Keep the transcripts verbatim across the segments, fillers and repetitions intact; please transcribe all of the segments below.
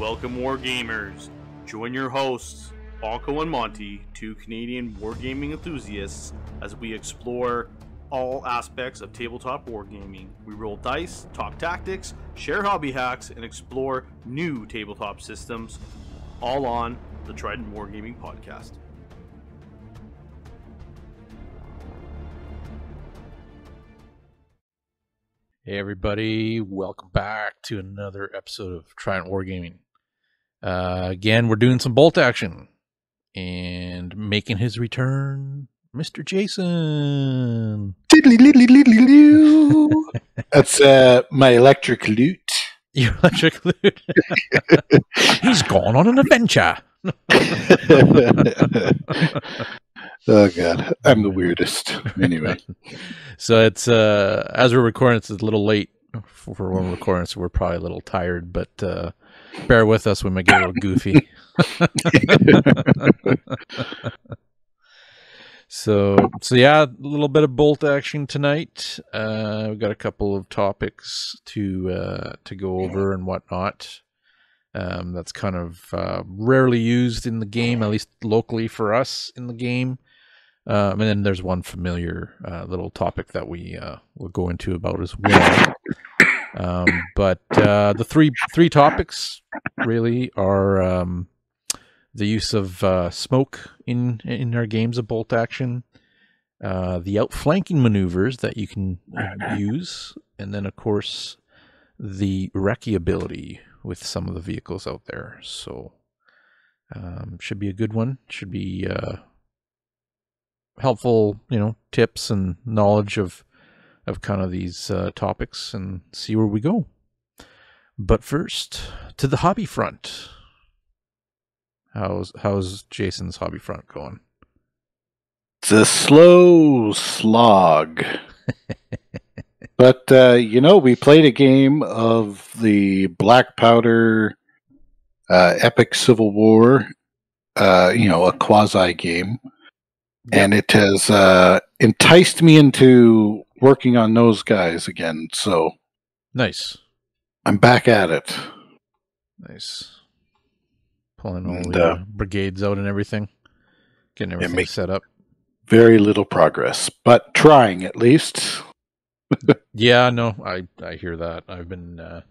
Welcome, Wargamers. Join your hosts, Alco and Monty, two Canadian wargaming enthusiasts, as we explore all aspects of tabletop wargaming. We roll dice, talk tactics, share hobby hacks, and explore new tabletop systems, all on the Trident Wargaming podcast. Hey everybody, welcome back to another episode of Trident Wargaming. Uh, again, we're doing some bolt action and making his return, Mister Jason. That's uh, my electric lute. Your electric lute. He's gone on an adventure. Oh god, I'm the weirdest. Anyway, so it's uh, as we're recording, it's a little late for when we're recording, so we're probably a little tired, but. Uh, Bear with us, we might get a little goofy. so, so yeah, a little bit of bolt action tonight. Uh, we've got a couple of topics to uh, to go over and whatnot. Um, that's kind of uh, rarely used in the game, at least locally for us in the game. Um, and then there's one familiar uh, little topic that we uh, will go into about as well. Um, but uh, the three three topics really are um, the use of uh, smoke in in our games of bolt action, uh, the outflanking maneuvers that you can uh, use, and then of course the Recce ability with some of the vehicles out there. So um, should be a good one. Should be uh, helpful, you know, tips and knowledge of. of kind of these uh, topics and see where we go. But first, to the hobby front. How's how's Jason's hobby front going? It's a slow slog. But, uh, you know, we played a game of the Black Powder uh, Epic Civil War, uh, you know, a quasi-game. Yep. And it has uh, enticed me into working on those guys again, so nice. I'm back at it. Nice, pulling all and, the uh, brigades out and everything, getting everything set up. Very little progress, but trying at least. Yeah, no, I I hear that. I've been uh,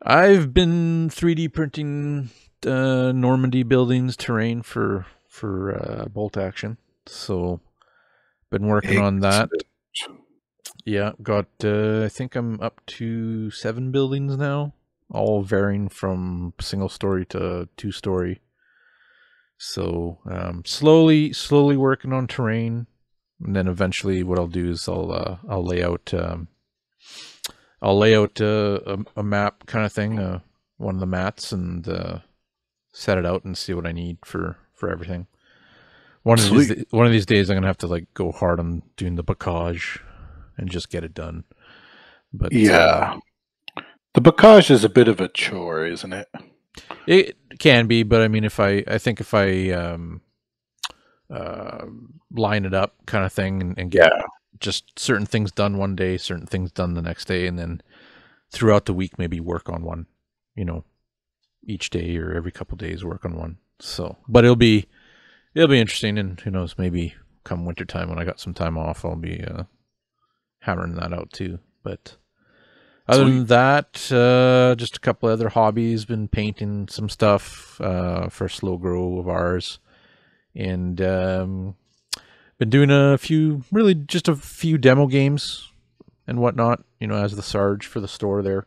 I've been three D printing uh, Normandy buildings terrain for for uh, bolt action, so been working on that. Yeah, got. Uh, I think I'm up to seven buildings now, all varying from single story to two story. So um, slowly, slowly working on terrain, and then eventually, what I'll do is I'll uh, I'll lay out um, I'll lay out uh, a, a map kind of thing, uh, one of the mats, and uh, set it out and see what I need for for everything. One of these, one of these days, I'm gonna have to like go hard on doing the bocage. And just get it done. But yeah, uh, the bocage is a bit of a chore, isn't it? It can be, but I mean, if I, I think if I um, uh, line it up, kind of thing, and, and get yeah. just certain things done one day, certain things done the next day, and then throughout the week maybe work on one. You know, each day or every couple of days work on one. So, but it'll be it'll be interesting, and who knows? Maybe come wintertime when I got some time off, I'll be. Uh, hammering that out too, but other Sweet. than that, uh, just a couple other hobbies, been painting some stuff uh, for slow grow of ours, and um, been doing a few, really just a few demo games and whatnot, you know, as the Sarge for the store there,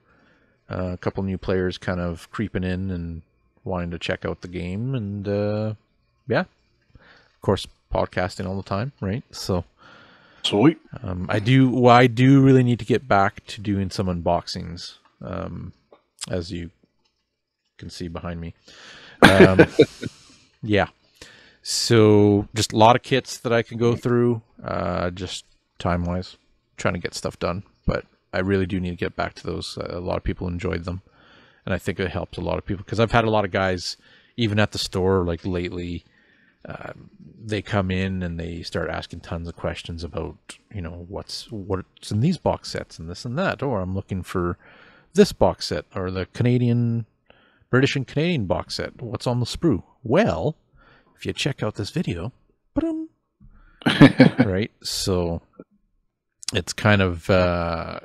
uh, a couple new players kind of creeping in and wanting to check out the game, and uh, yeah, of course, podcasting all the time, right, so... Sweet. Um, I do. Well, I do really need to get back to doing some unboxings, um, as you can see behind me. Um, yeah. So just a lot of kits that I can go through, uh, just time wise, trying to get stuff done. But I really do need to get back to those. Uh, a lot of people enjoyed them, and I think it helped a lot of people because I've had a lot of guys, even at the store, like lately. Uh, they come in and they start asking tons of questions about, you know, what's what's in these box sets and this and that, or I'm looking for this box set or the Canadian British and Canadian box set. What's on the sprue? Well, if you check out this video, ba-dum, right? So it's kind of uh,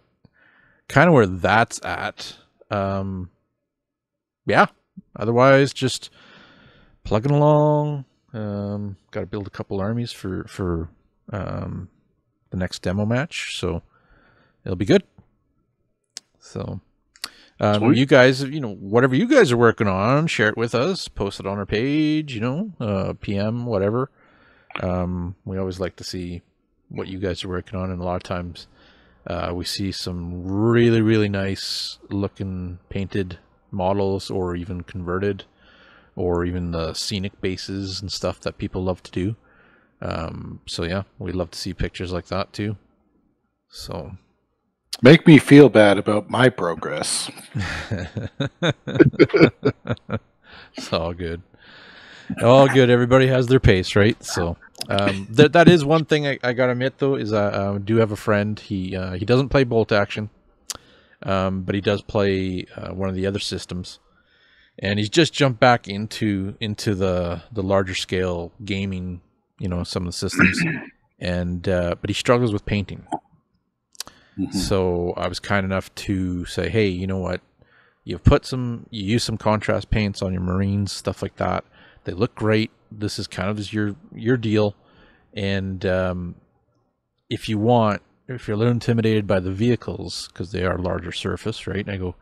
kind of where that's at. Um, yeah. Otherwise, just plugging along. Um, got to build a couple armies for for um, the next demo match, so it'll be good. So. Um, you guys, you know, whatever you guys are working on, share it with us, post it on our page, you know, uh, P M, whatever. Um, we always like to see what you guys are working on. And a lot of times uh, we see some really, really nice looking painted models or even converted or even the scenic bases and stuff that people love to do. Um, so, yeah, we love to see pictures like that, too. So... Make me feel bad about my progress. It's all good. All good. Everybody has their pace, right? So um, that that is one thing I, I gotta admit, though, is I, I do have a friend. He uh, he doesn't play Bolt Action, um, but he does play uh, one of the other systems, and he's just jumped back into into the the larger scale gaming. You know, some of the systems, and uh, but he struggles with painting. Mm-hmm. So I was kind enough to say, hey, you know what? You've put some, you use some contrast paints on your Marines, stuff like that. They look great. This is kind of your, your deal. And um, if you want, if you're a little intimidated by the vehicles, because they are larger surface, right? And I go,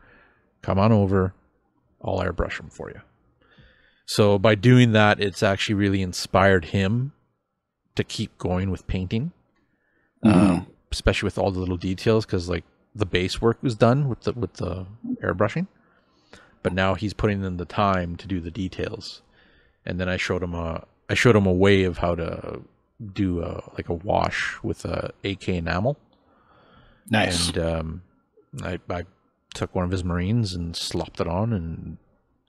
come on over. I'll airbrush them for you. So by doing that, it's actually really inspired him to keep going with painting. Mm-hmm. Um, especially with all the little details, because like the base work was done with the with the airbrushing, but now he's putting in the time to do the details. And then I showed him a I showed him a way of how to do a, like a wash with a A K enamel. Nice. And um, I I took one of his Marines and slopped it on and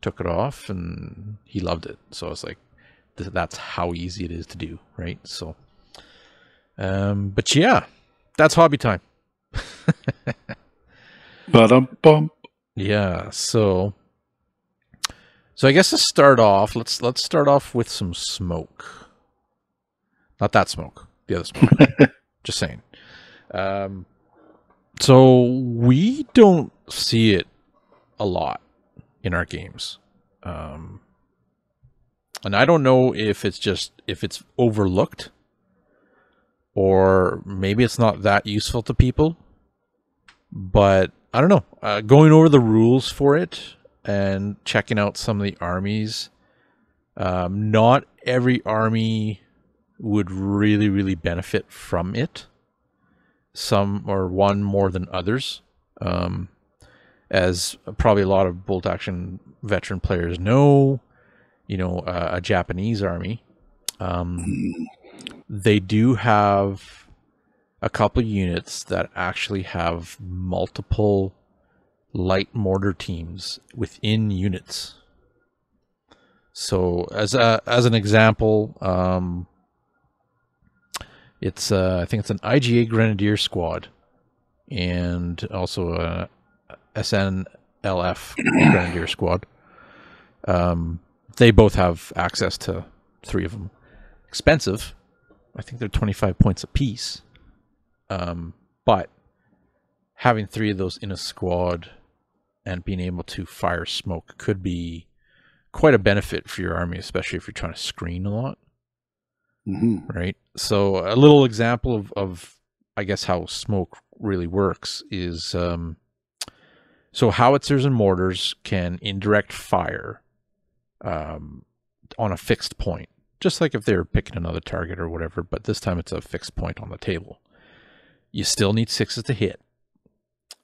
took it off, and he loved it. So I was like, that's how easy it is to do, right? So, um, but yeah. That's hobby time. Ba-dum-bump. Yeah, so so I guess to start off, let's let's start off with some smoke. Not that smoke, the other smoke. Just saying. Um, so we don't see it a lot in our games, um, and I don't know if it's just if it's overlooked. Or maybe it's not that useful to people, but I don't know. Uh, going over the rules for it and checking out some of the armies, um, not every army would really, really benefit from it. Some or one more than others, um, as probably a lot of Bolt Action veteran players know. You know, uh, a Japanese army. Um, They do have a couple units that actually have multiple light mortar teams within units. So as a, as an example, um, it's uh, I think it's an I G A Grenadier squad and also a S N L F Grenadier squad. Um, they both have access to three of them. Expensive. I think they're twenty-five points apiece. Um, but having three of those in a squad and being able to fire smoke could be quite a benefit for your army, especially if you're trying to screen a lot. Mm-hmm. Right? So a little example of, of, I guess, how smoke really works is... Um, so howitzers and mortars can indirect fire um, on a fixed point. Just like if they were picking another target or whatever, but this time it's a fixed point on the table. You still need sixes to hit.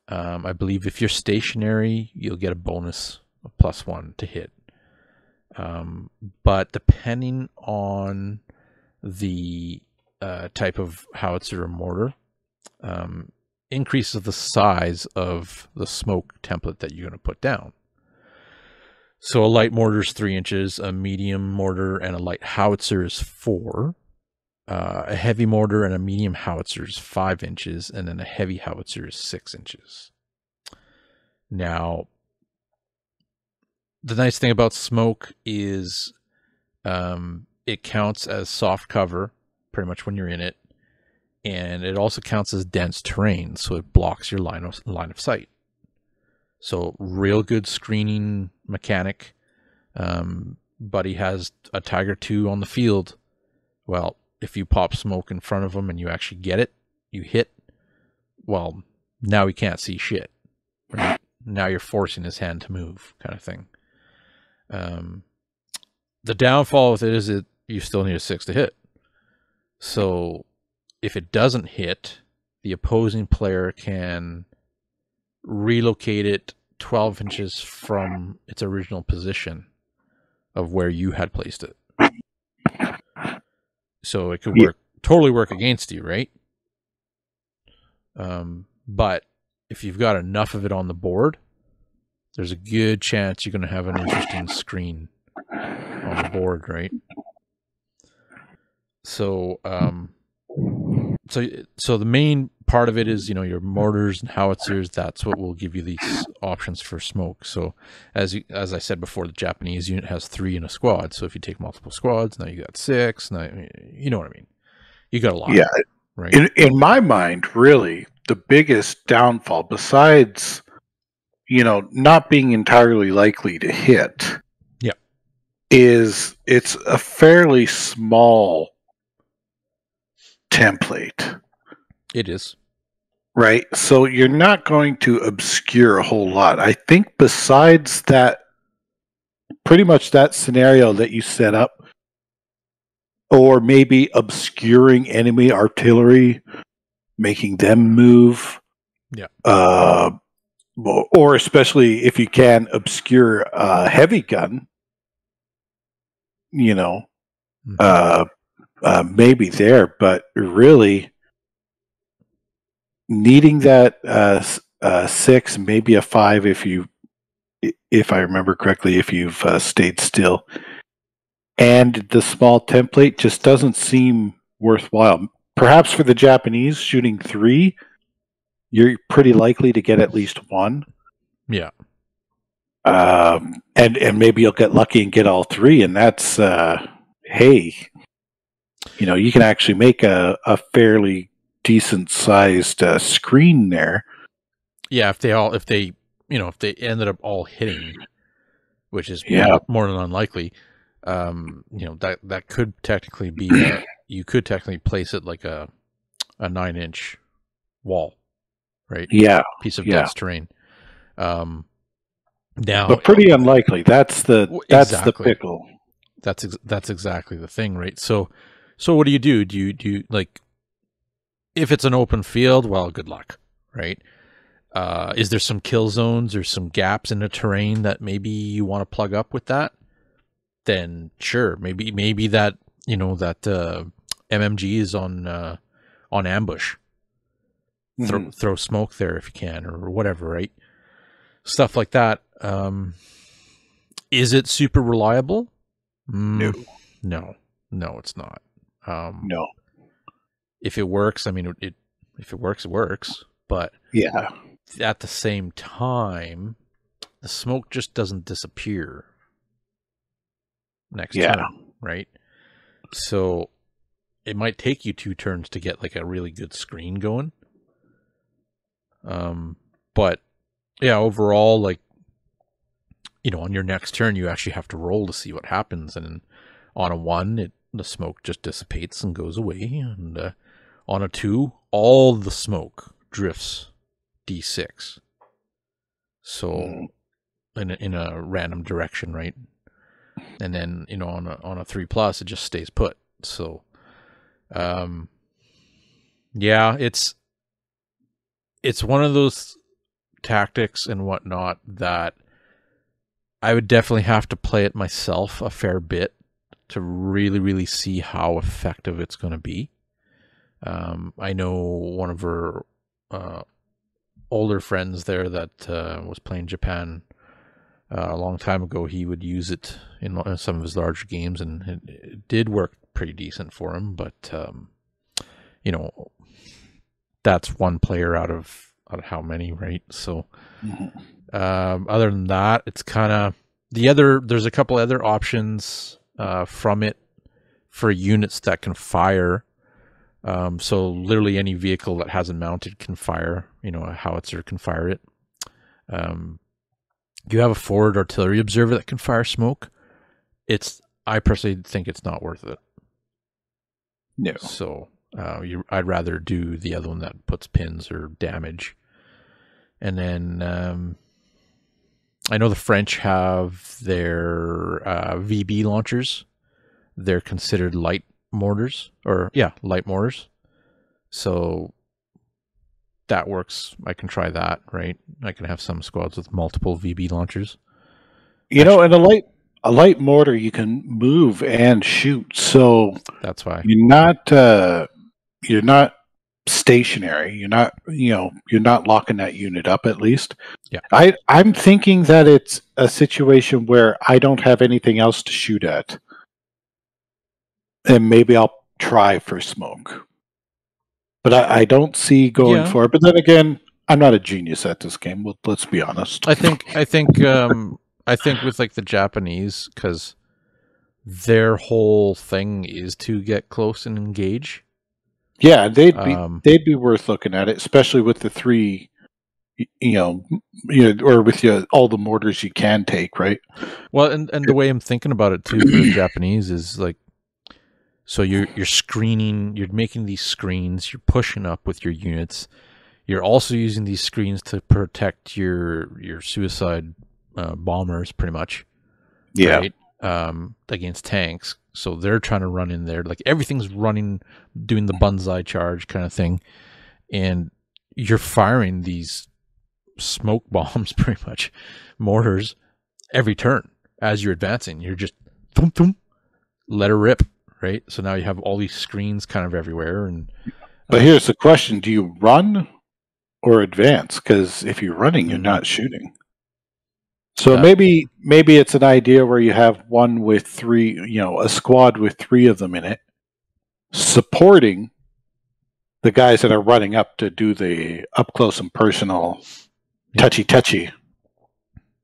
Um, I believe if you're stationary, you'll get a bonus of plus one to hit. Um, but depending on the uh, type of howitzer or mortar, um, increases the size of the smoke template that you're going to put down. So a light mortar is three inches, a medium mortar and a light howitzer is four, uh, a heavy mortar and a medium howitzer is five inches, and then a heavy howitzer is six inches. Now, the nice thing about Smoke is um, it counts as soft cover pretty much when you're in it, and it also counts as dense terrain, so it blocks your line of line of sight. So real good screening mechanic. Um, buddy has a Tiger two on the field. Well, if you pop smoke in front of him and you actually get it, you hit, well, now he can't see shit. Right? Now you're forcing his hand to move, kind of thing. Um, the downfall with it is that you still need a six to hit. So if it doesn't hit, the opposing player can relocate it twelve inches from its original position of where you had placed it. So it could work, yeah. totally work against you, right? Um, but if you've got enough of it on the board, there's a good chance you're going to have an interesting screen on the board, right? So, um, so, so the main part of it is, you know, your mortars and howitzers. That's what will give you these options for smoke. So, as you, as I said before, the Japanese unit has three in a squad. So if you take multiple squads, now you got six. Now you know what I mean. You got a lot. Yeah. Right. In, in my mind, really, the biggest downfall, besides, you know, not being entirely likely to hit, yeah, is it's a fairly small template. It is. Right. So you're not going to obscure a whole lot. I think besides that, pretty much that scenario that you set up, or maybe obscuring enemy artillery, making them move. Yeah. Uh, or especially if you can obscure a uh, heavy gun, you know, mm-hmm. uh, uh, maybe there, but really, needing that uh, uh, six, maybe a five, if you, if I remember correctly, if you've uh, stayed still, and the small template just doesn't seem worthwhile. Perhaps for the Japanese shooting three, you're pretty likely to get at least one. Yeah, um, and and maybe you'll get lucky and get all three, and that's uh, hey, you know, you can actually make a a fairly decent sized uh, screen there. Yeah, if they all, if they, you know, if they ended up all hitting, which is yeah. more, more than unlikely, um, you know, that that could technically be, a, you could technically place it like a a nine inch wall, right? Yeah, piece of yeah. dense terrain. Um, now, but pretty um, unlikely. That's the that's exactly. the pickle. That's ex that's exactly the thing, right? So, so what do you do? Do you do you, like? If it's an open field, well, good luck, right? Uh, is there some kill zones or some gaps in the terrain that maybe you want to plug up with that? Then sure, maybe maybe that, you know, that uh, M M G is on uh, on ambush. Mm-hmm. Throw throw smoke there if you can, or whatever, right? Stuff like that. Um, is it super reliable? No, no, no, it's not. Um, no. If it works, I mean, it. If it works, it works. But yeah, at the same time, the smoke just doesn't disappear next yeah. time, right? So it might take you two turns to get like a really good screen going. Um, but yeah, overall, like, you know, on your next turn, you actually have to roll to see what happens, and on a one, it the smoke just dissipates and goes away, and uh, on a two, all the smoke drifts D six. So in a, in a random direction, right? And then, you know, on a, on a three plus, it just stays put. So, um, yeah, it's, it's one of those tactics and whatnot that I would definitely have to play it myself a fair bit to really, really see how effective it's going to be. Um, I know one of her uh, older friends there that uh, was playing Japan uh, a long time ago. He would use it in some of his larger games, and it, it did work pretty decent for him. But um, you know, that's one player out of out of how many, right? So, um, other than that, it's kind of The other, there's a couple other options uh, from it for units that can fire. Um, so literally any vehicle that hasn't mounted can fire, you know, a howitzer can fire it. Um, you have a forward artillery observer that can fire smoke. It's, I personally think it's not worth it. No. So uh, you, I'd rather do the other one that puts pins or damage. And then um, I know the French have their uh, V B launchers. They're considered light mortars, or yeah, light mortars. So that works. I can try that, right? I can have some squads with multiple V B launchers. You know, and a light a light mortar, you can move and shoot. So that's why you're not uh, you're not stationary. You're not you know you're not locking that unit up, at least. Yeah. I I'm thinking that it's a situation where I don't have anything else to shoot at. And maybe I'll try for smoke. But I, I don't see going yeah. for it. But then again, I'm not a genius at this game. Well, let's be honest. I think I think um, I think with like the Japanese, because their whole thing is to get close and engage. Yeah, they'd be um, they'd be worth looking at it, especially with the three, you know, you know, or with your, all the mortars you can take, right? Well, and and the way I'm thinking about it too for the Japanese is like. So you're, you're screening, you're making these screens, you're pushing up with your units. You're also using these screens to protect your your suicide uh, bombers, pretty much. Yeah. Right? Um, against tanks. So they're trying to run in there. Like everything's running, doing the bonsai charge kind of thing. And you're firing these smoke bombs, pretty much, mortars, every turn. As you're advancing, you're just, thump, thump, let her rip. Right, so now you have all these screens kind of everywhere, and uh, but here's the question: do you run or advance? Because if you're running, you're not shooting. So uh, maybe maybe it's an idea where you have one with three, you know, a squad with three of them in it, supporting the guys that are running up to do the up close and personal, touchy touchy,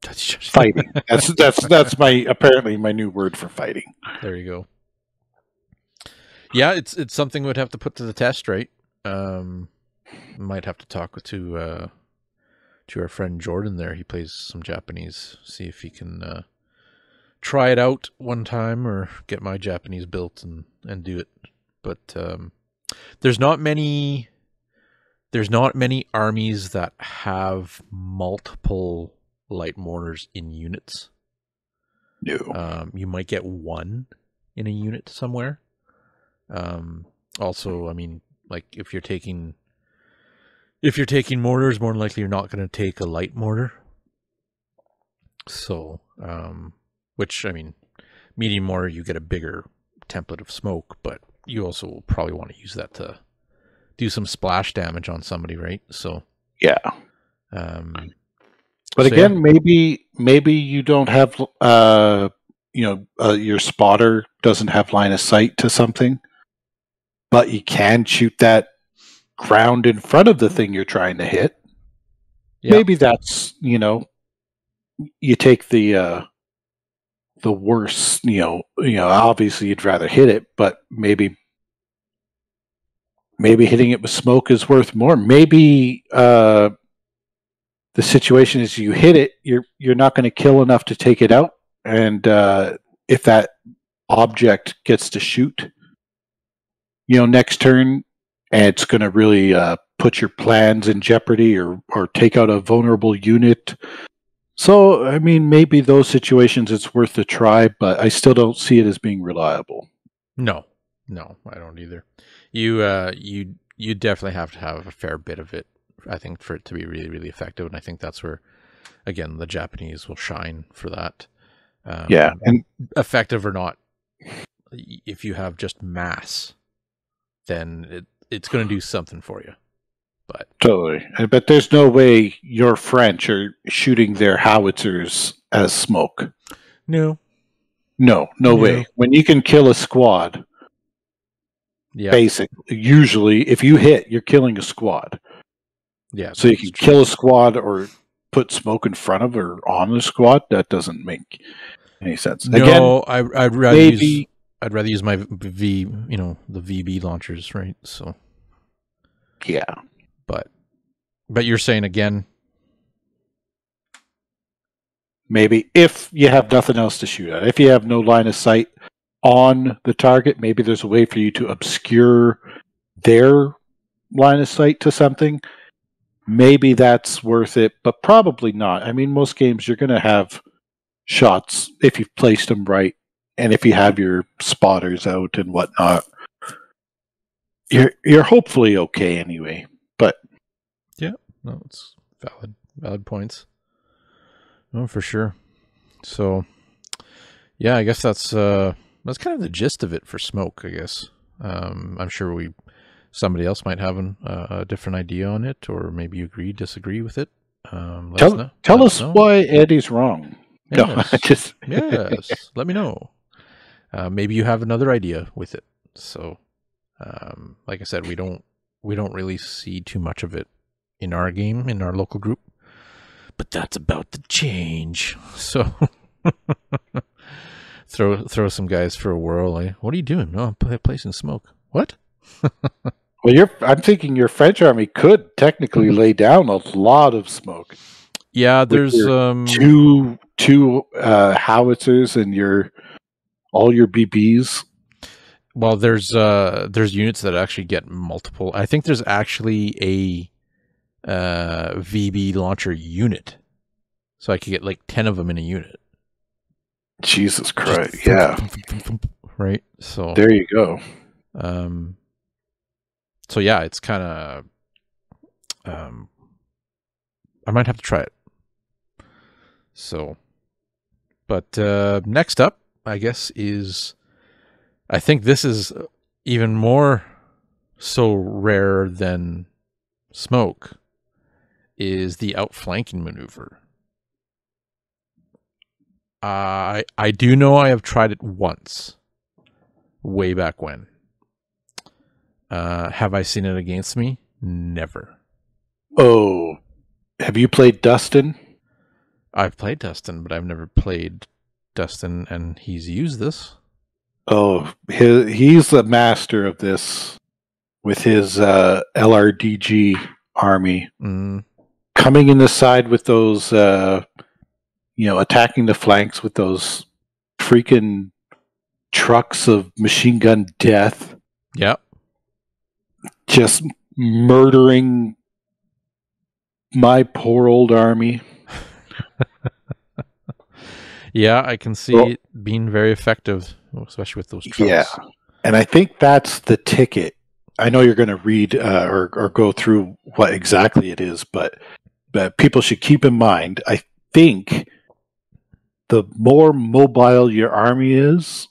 touchy touchy fighting. That's that's that's my apparently my new word for fighting. There you go. Yeah, it's it's something we'd have to put to the test, right? Um, might have to talk with to uh, to our friend Jordan there. He plays some Japanese. See if he can uh, try it out one time, or get my Japanese built and, and do it. But um, there's not many there's not many armies that have multiple light mortars in units. No, um, you might get one in a unit somewhere. Um, also, I mean, like if you're taking, if you're taking mortars, more than likely you're not going to take a light mortar. So, um, which I mean, medium mortar, you get a bigger template of smoke, but you also probably want to use that to do some splash damage on somebody. Right. So, yeah. Um, but so again, yeah. maybe, maybe you don't have, uh, you know, uh, your spotter doesn't have line of sight to something. But you can shoot that ground in front of the thing you're trying to hit. Yeah. Maybe that's, you know, you take the uh, the worst, you know, you know, obviously you'd rather hit it, but maybe maybe hitting it with smoke is worth more. Maybe uh, the situation is you hit it, you're you're not going to kill enough to take it out, and uh, if that object gets to shoot, you know, next turn, and it's going to really uh, put your plans in jeopardy, or or take out a vulnerable unit. So, I mean, maybe those situations it's worth a try, but I still don't see it as being reliable. No, no, I don't either. You, uh, you, you definitely have to have a fair bit of it, I think, for it to be really, really effective. And I think that's where, again, the Japanese will shine for that. Um, yeah, and effective or not, if you have just mass, then it, it's going to do something for you. But totally. But there's no way your French are shooting their howitzers as smoke. No. No, no, no. way. When you can kill a squad, yeah. basically, usually, if you hit, you're killing a squad. Yeah. So you can true. kill a squad or put Smoke in front of or on the squad, that doesn't make any sense. No, again, I, I'd rather maybe, use I'd rather use my V, you know, the V B launchers, right? So yeah, but but you're saying again, maybe if you have nothing else to shoot at, if you have no line of sight on the target, maybe there's a way for you to obscure their line of sight to something. Maybe that's worth it, but probably not. I mean, most games you're going to have shots if you've placed them right, and if you have your spotters out and whatnot, you're you're hopefully okay anyway. But yeah, no, it's valid, valid points. No, for sure. So yeah, I guess that's uh, that's kind of the gist of it for Smoke. I guess um, I'm sure we. Somebody else might have an, uh, a different idea on it, or maybe you agree, disagree with it. Um, let tell us, know. Tell let us know. Why Eddie's wrong. Yes. No, I just yes, let me know. Uh, maybe you have another idea with it. So, um, like I said, we don't we don't really see too much of it in our game, in our local group, but that's about to change. So, throw throw some guys for a whirl. Eh? What are you doing? No, I'm placing Smoke. What? Well, you're, I'm thinking your French army could technically lay down a lot of smoke. Yeah, there's um, two two uh, howitzers and your all your B Bs. Well, there's uh, there's units that actually get multiple. I think there's actually a uh, V B launcher unit, so I could get like ten of them in a unit. Jesus Christ! Just, yeah, right. So there you go. Um. So yeah, it's kind of, um, I might have to try it. So, but uh, next up, I guess, is, I think this is even more so rare than Smoke, is the Outflanking Maneuver. I, I do know I have tried it once, way back when. Uh, have I seen it against me? Never. Oh, have you played Dustin? I've played Dustin, but I've never played Dustin, and he's used this. Oh, he, he's the master of this with his uh, L R D G army. Mm. Coming in the side with those, uh, you know, attacking the flanks with those freaking trucks of machine gun death. Yep. Just murdering my poor old army. Yeah, I can see well, it being very effective, especially with those trucks. Yeah, and I think that's the ticket. I know you're going to read uh, or, or go through what exactly it is, but, but people should keep in mind, I think the more mobile your army is,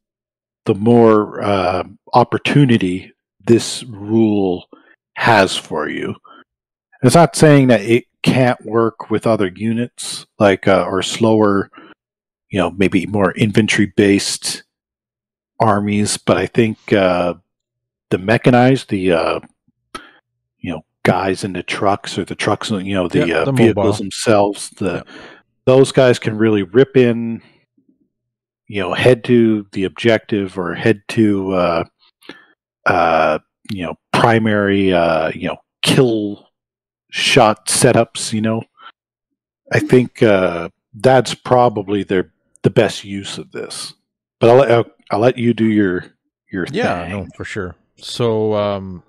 the more uh, opportunity this rule has for you. It's not saying that it can't work with other units, like uh, or slower, you know, maybe more infantry-based armies. But I think uh, the mechanized, the uh, you know, guys in the trucks or the trucks, you know, the, yeah, uh, the vehicles mobile. themselves, the yeah. those guys can really rip in, you know, head to the objective or head to. Uh, Uh, you know, primary, uh, you know, kill shot setups. You know, I think uh, that's probably their the best use of this. But I'll let I'll, I'll let you do your your yeah, thing. Yeah, no, for sure. So um,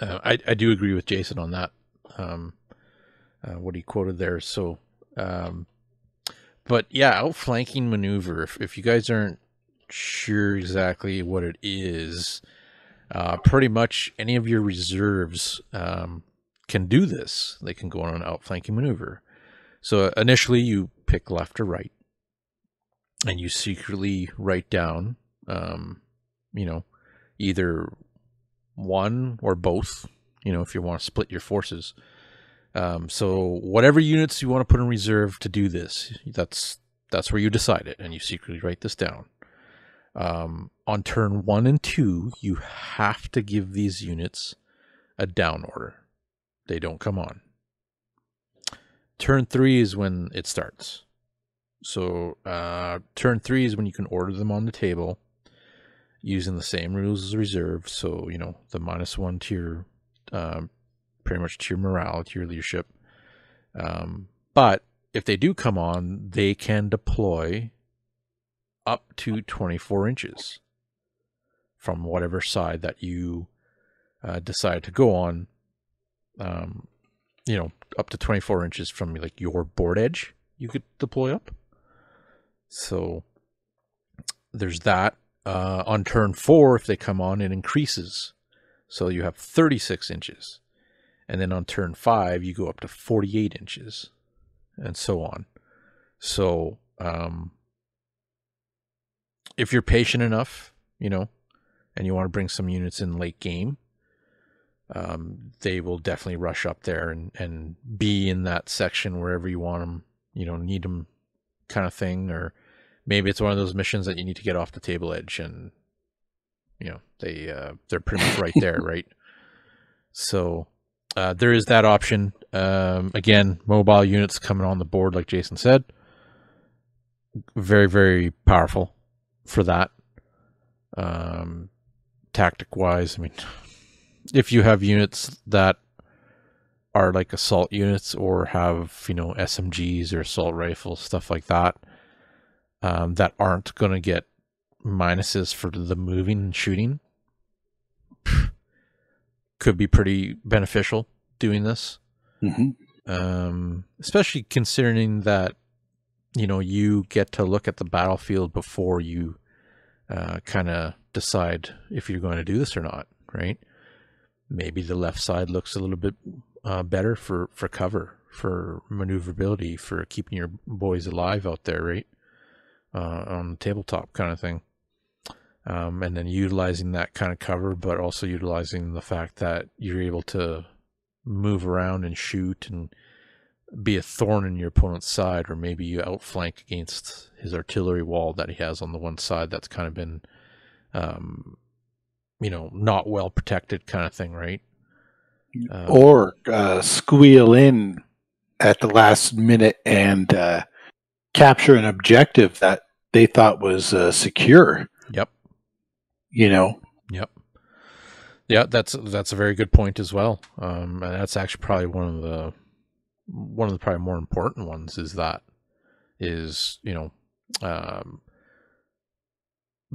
uh, I I do agree with Jason on that. Um, uh, what he quoted there. So, um, but yeah, Outflanking Maneuver. If, if you guys aren't sure exactly what it is, uh pretty much any of your reserves um can do this. They can go on an outflanking maneuver. So initially you pick left or right, and you secretly write down um you know, either one or both, you know, if you want to split your forces. Um so whatever units you want to put in reserve to do this, that's that's where you decide it, and you secretly write this down. Um, on turn one and two, you have to give these units a down order. They don't come on. turn three is when it starts. So uh, turn three is when you can order them on the table using the same rules as reserve. So, you know, the minus one to your, uh, pretty much to your morale, to your leadership. Um, but if they do come on, they can deploy up to twenty-four inches from whatever side that you uh, decide to go on. Um, you know, up to twenty-four inches from like your board edge, you could deploy up. So there's that. Uh, on turn four, if they come on, it increases. So you have thirty-six inches. And then on turn five, you go up to forty-eight inches and so on. So um, if you're patient enough, you know, and you want to bring some units in late game, um, they will definitely rush up there and, and be in that section wherever you want them, you know, need them kind of thing. Or maybe it's one of those missions that you need to get off the table edge and, you know, they, uh, they're pretty much right there, right? So uh, there is that option. Um, again, mobile units coming on the board, like Jason said. Very, very powerful for that. Um, tactic-wise, I mean, if you have units that are like assault units or have, you know, S M Gs or assault rifles, stuff like that, um, that aren't going to get minuses for the moving and shooting, could be pretty beneficial doing this. Mm-hmm. Um, especially considering that, you know, you get to look at the battlefield before you uh, kind of decide if you're going to do this or not, right? Maybe the left side looks a little bit uh, better for, for cover, for maneuverability, for keeping your boys alive out there, right? Uh, on the tabletop kind of thing. Um, and then utilizing that kind of cover, but also utilizing the fact that you're able to move around and shoot and be a thorn in your opponent's side, or maybe you outflank against his artillery wall that he has on the one side that's kind of been, um, you know, not well protected kind of thing, right? Um, or uh, squeal in at the last minute and uh, capture an objective that they thought was uh, secure. Yep. You know? Yep. Yeah, that's that's a very good point as well. Um, and that's actually probably one of the one of the probably more important ones is that is, you know, um,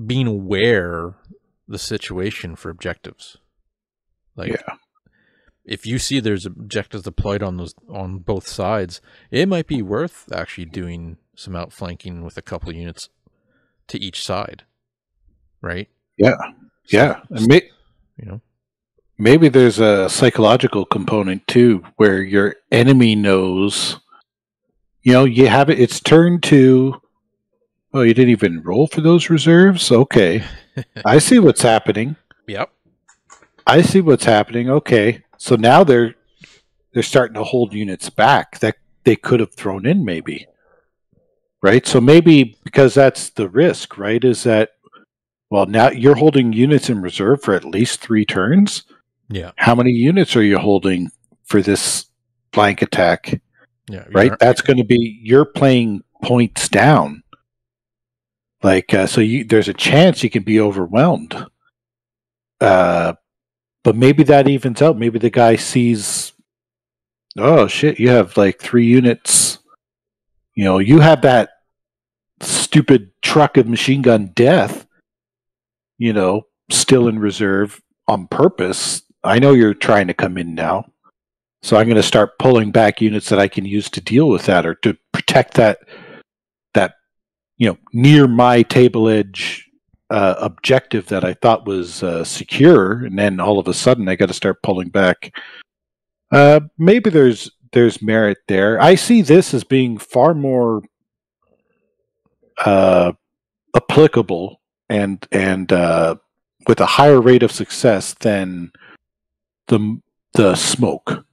being aware of the situation for objectives. Like, yeah. If you see there's objectives deployed on those on both sides, it might be worth actually doing some outflanking with a couple of units to each side, right? Yeah, yeah. So, may, you know, maybe there's a psychological component too, where your enemy knows, you know, you have it. It's turn two. Oh, you didn't even roll for those reserves? Okay. I see what's happening. Yep. I see what's happening. Okay. So now they're they're starting to hold units back that they could have thrown in maybe. Right? So maybe because that's the risk, right? Is that, well, now you're holding units in reserve for at least three turns? Yeah. How many units are you holding for this flank attack? Yeah. Right? That's going to be, you're playing points down. Like, uh, so you, there's a chance you can be overwhelmed. Uh, but maybe that evens out. Maybe the guy sees, oh, shit, you have like three units. You know, you have that stupid truck of machine gun death, you know, still in reserve on purpose. I know you're trying to come in now. So I'm going to start pulling back units that I can use to deal with that or to protect that, that, you know, near my table edge uh, objective that I thought was uh, secure, and then all of a sudden I got to start pulling back. Uh, maybe there's there's merit there. I see this as being far more uh, applicable and and uh, with a higher rate of success than the the smoke.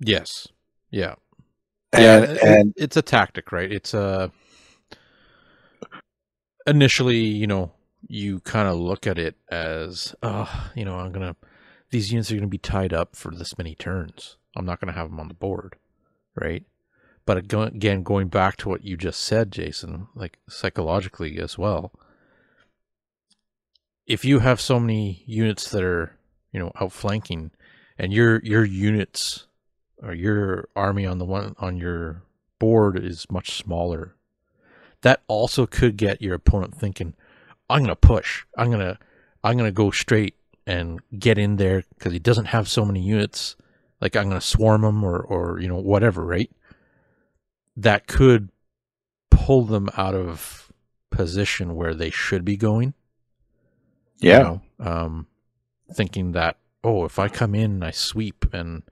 Yes. Yeah. And, yeah. And it's a tactic, right? It's a Initially, you know, you kind of look at it as, oh, you know, I'm going to, these units are going to be tied up for this many turns. I'm not going to have them on the board, right? But again, going back to what you just said, Jason, like psychologically as well, if you have so many units that are, you know, outflanking, and your your units or your army on the one on your board is much smaller, that also could get your opponent thinking, I'm going to push. I'm going to I'm going to go straight and get in there because he doesn't have so many units. Like, I'm going to swarm him or or you know, whatever, right? That could pull them out of position where they should be going. Yeah. You know, um, thinking that, oh, if I come in and I sweep and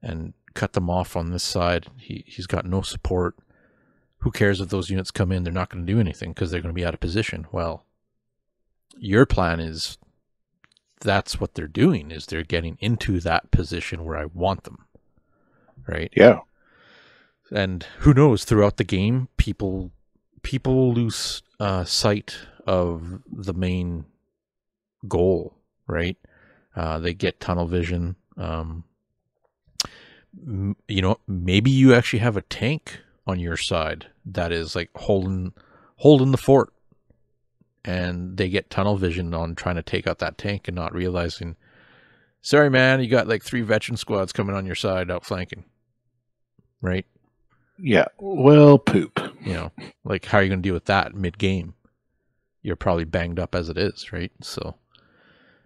and cut them off on this side, he, he's got no support. Who cares if those units come in? They're not going to do anything because they're going to be out of position. Well, your plan is that's what they're doing, is they're getting into that position where I want them, right? Yeah. And who knows, throughout the game, people people lose uh, sight of the main goal, right? Uh, they get tunnel vision. Um, m- you know, maybe you actually have a tank on your side that is like holding holding the fort, and they get tunnel vision on trying to take out that tank and not realizing, sorry, man, you got like three veteran squads coming on your side outflanking, right? Yeah, well, poop. You know, like, how are you going to deal with that mid-game? You're probably banged up as it is, right? So,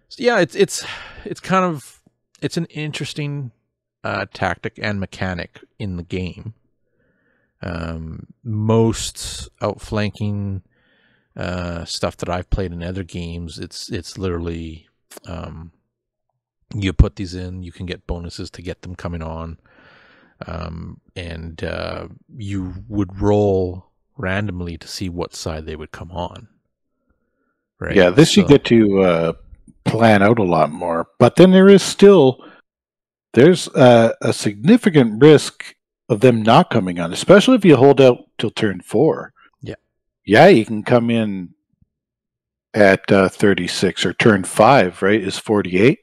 so yeah, it's it's it's kind of it's an interesting uh, tactic and mechanic in the game. Um, most outflanking uh, stuff that I've played in other games, it's it's literally um, you put these in, you can get bonuses to get them coming on. Um, and, uh, you would roll randomly to see what side they would come on. Right. Yeah. This, so you get to, uh, plan out a lot more, but then there is still, there's uh, a significant risk of them not coming on, especially if you hold out till turn four. Yeah. Yeah. You can come in at, uh, thirty-six, or turn five, right, is forty-eight.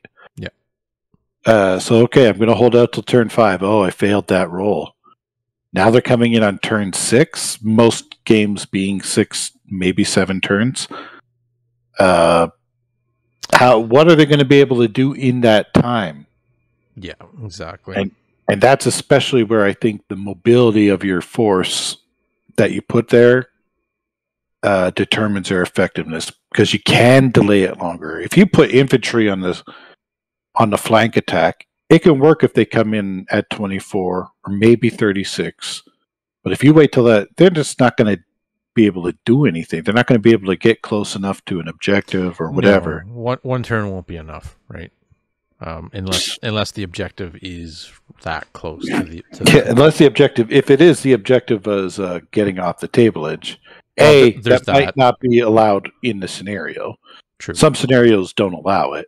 Uh, so, okay, I'm going to hold out till turn five. Oh, I failed that roll. Now they're coming in on turn six, most games being six, maybe seven turns. Uh, how? What are they going to be able to do in that time? Yeah, exactly. And, and that's especially where I think the mobility of your force that you put there uh, determines their effectiveness, because you can delay it longer. If you put infantry on this... on the flank attack, it can work if they come in at twenty-four or maybe thirty-six. But if you wait till that, they're just not going to be able to do anything. They're not going to be able to get close enough to an objective or whatever. No, one, one turn won't be enough, right? Um, unless unless the objective is that close to the... To the yeah, unless the objective... If it is, the objective is uh, getting off the table edge. Well, a, th- that, that might not be allowed in the scenario. True. Some scenarios don't allow it.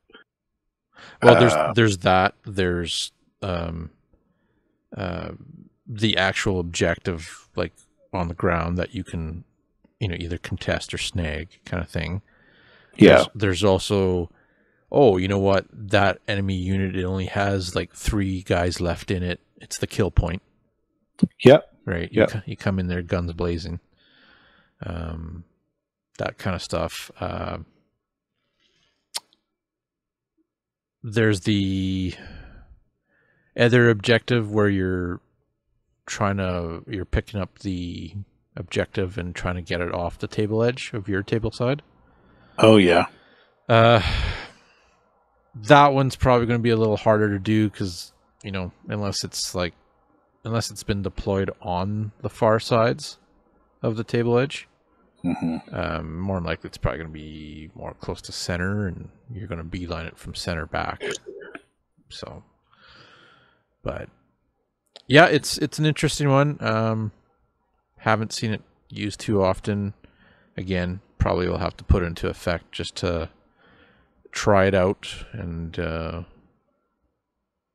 Well, there's there's that. There's um, uh, the actual objective, like on the ground, that you can, you know, either contest or snag, kind of thing. Yeah. There's, there's also, oh, you know what? That enemy unit, it only has like three guys left in it. It's the kill point. Yep. Right. You, yep. c- you come in there, guns blazing. Um, that kind of stuff. Uh, There's the other objective where you're trying to, you're picking up the objective and trying to get it off the table edge of your table side. Oh, yeah. Uh, that one's probably going to be a little harder to do because, you know, unless it's like, unless it's been deployed on the far sides of the table edge. Mm-hmm. Um, more than likely, it's probably going to be more close to center, and you're going to beeline it from center back. So, but yeah, it's it's an interesting one. Um, haven't seen it used too often. Again, probably will have to put it into effect just to try it out and uh,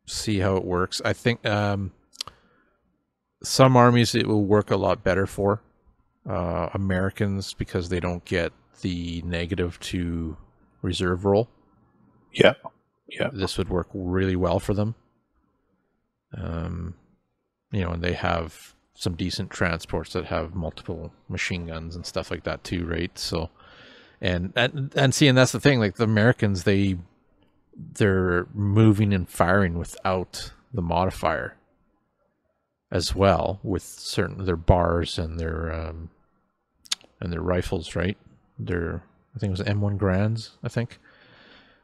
see how it works. I think um, some armies it will work a lot better for. Uh, Americans, because they don't get the negative to reserve roll. Yeah, yeah. This would work really well for them. Um, you know, and they have some decent transports that have multiple machine guns and stuff like that too, right? So, and and and see, and that's the thing. Like the Americans, they they're moving and firing without the modifier as well, with certain their bars and their um, and their rifles, right? Their I think it was M one Grands, I think.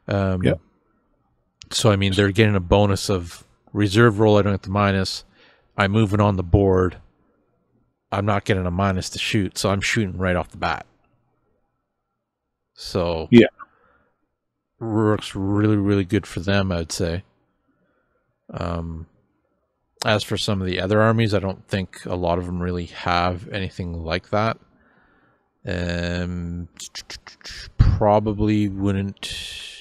Um, yeah. So I mean, they're getting a bonus of reserve roll. I don't get the minus. I'm moving on the board. I'm not getting a minus to shoot, so I'm shooting right off the bat. So yeah, works really, really good for them, I'd say. Um, as for some of the other armies, I don't think a lot of them really have anything like that. Um, probably wouldn't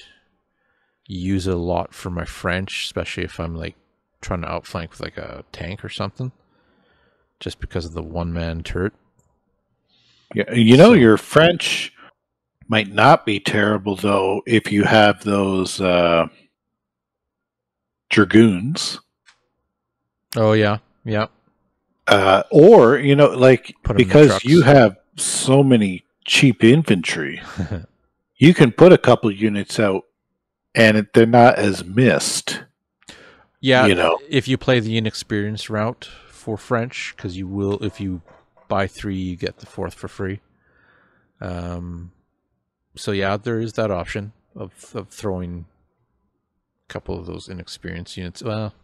use it a lot for my French, especially if I'm like trying to outflank with like a tank or something, just because of the one-man turret. Yeah, you know, so your French might not be terrible though if you have those uh, dragoons. Oh yeah, yeah. Uh, or you know, like because you have so many cheap infantry, you can put a couple units out, and they're not as missed. Yeah, you know, if you play the inexperienced route for French, because you will, if you buy three, you get the fourth for free. Um, so yeah, there is that option of of throwing a couple of those inexperienced units. Well,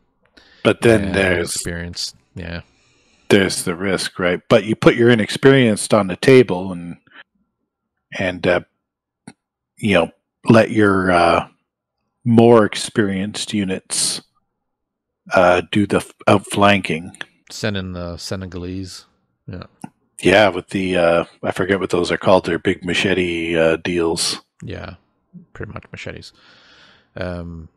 but then yeah, there's experience. Yeah, there's the risk, right? But you put your inexperienced on the table and and uh, you know, let your uh, more experienced units Uh, do the outflanking. Send in the Senegalese. Yeah. Yeah, with the, uh, I forget what those are called. They're big machete uh, deals. Yeah, pretty much machetes. Um,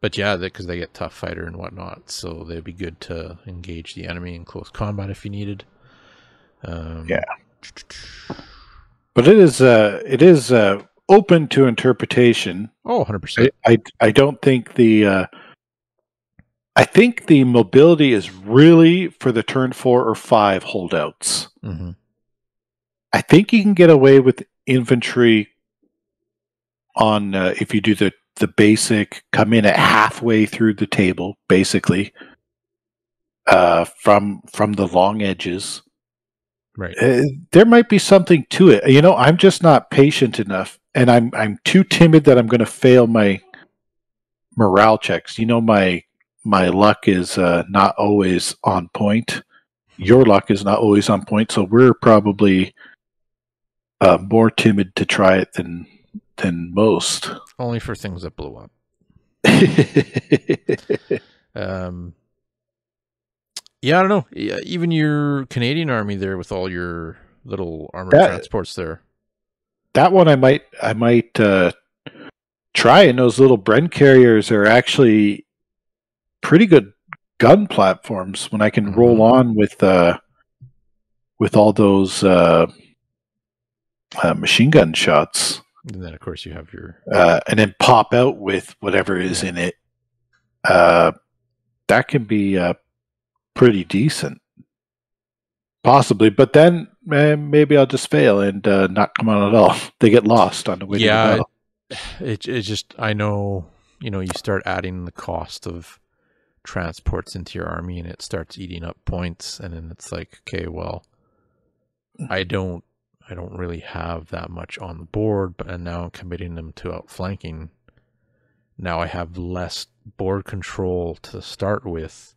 but yeah, because they, they get tough fighter and whatnot, so they'd be good to engage the enemy in close combat if you needed. Um, yeah. But it is, uh, it is uh, open to interpretation. Oh, one hundred percent. I, I, I don't think the... Uh, I think the mobility is really for the turn four or five holdouts. Mm-hmm. I think you can get away with infantry on uh, if you do the, the basic, come in at halfway through the table, basically, uh, from from the long edges. Right. Uh, there might be something to it. You know, I'm just not patient enough, and I'm I'm too timid that I'm going to fail my morale checks. You know, my My luck is uh, not always on point. Your luck is not always on point, so we're probably uh, more timid to try it than than most. Only for things that blow up. um, yeah, I don't know. Yeah, even your Canadian army there, with all your little armored that, transports there. That one, I might, I might uh, try. And those little Bren carriers are actually pretty good gun platforms when I can roll mm-hmm. on with uh, with all those uh, uh, machine gun shots. And then, of course, you have your... Uh, and then pop out with whatever is yeah. in it. Uh, that can be uh, pretty decent. Possibly. But then eh, maybe I'll just fail and uh, not come on at all. They get lost on the way yeah, to the battle. It, it just... I know, you know, you start adding the cost of transports into your army and it starts eating up points, and then it's like, okay, well, I don't I don't really have that much on the board, but and now I'm committing them to outflanking. Now I have less board control to start with,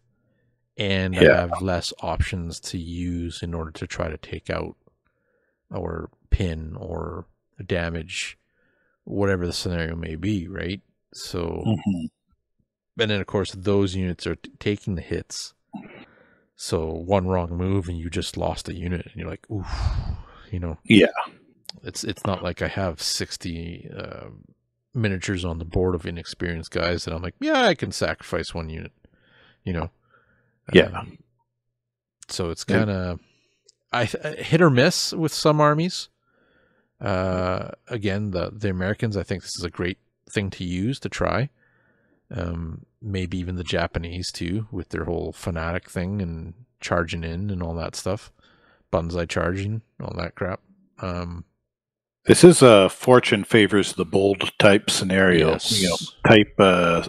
and yeah. I have less options to use in order to try to take out or pin or damage whatever the scenario may be, right? So mm-hmm. And then, of course, those units are t taking the hits. So one wrong move, and you just lost a unit, and you're like, "Oof," you know. Yeah. It's it's not like I have sixty uh, miniatures on the board of inexperienced guys that I'm like, yeah, I can sacrifice one unit, you know. Yeah. Um, so it's kind of I hit or miss with some armies. Uh, again, the the Americans, I think this is a great thing to use to try. Um, maybe even the Japanese too, with their whole fanatic thing and charging in and all that stuff. Bonsai charging, all that crap. Um, this is a fortune favors the bold type scenario, yes. you know, type uh,